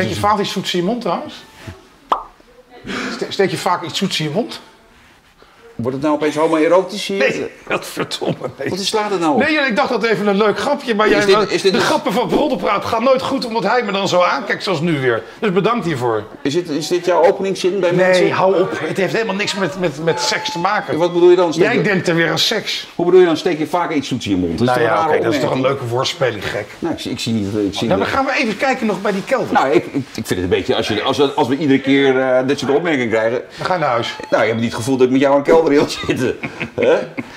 Steek je vaak iets zoets in je mond trouwens? Steek je vaak iets zoets in je mond? Wordt het nou opeens homoerotisch hier? Nee, wat verdomme. Nee. Wat slaat het nou op? Nee, ik dacht dat even een leuk grapje, maar jij, de grappen van Roddelpraat gaan nooit goed omdat hij me dan zo aankijkt zoals nu weer. Dus bedankt hiervoor. Is dit jouw openingszin bij mensen? Nee, hou op. Het heeft helemaal niks met seks te maken. En wat bedoel je dan? Jij denkt er weer aan seks. Hoe bedoel je dan? Steek je vaak iets zoets in je mond? Nou ja, oké, dat is toch een leuke woordspeling, gek. Nou, ik zie niet... Nou, dan gaan we even kijken nog bij die kelder. Nou, ik vind het een beetje, als we iedere keer dit soort opmerkingen krijgen... Dan ga je naar huis. Nou, je hebt niet het gevoel dat ik met jou aan kelder wil zitten. Huh?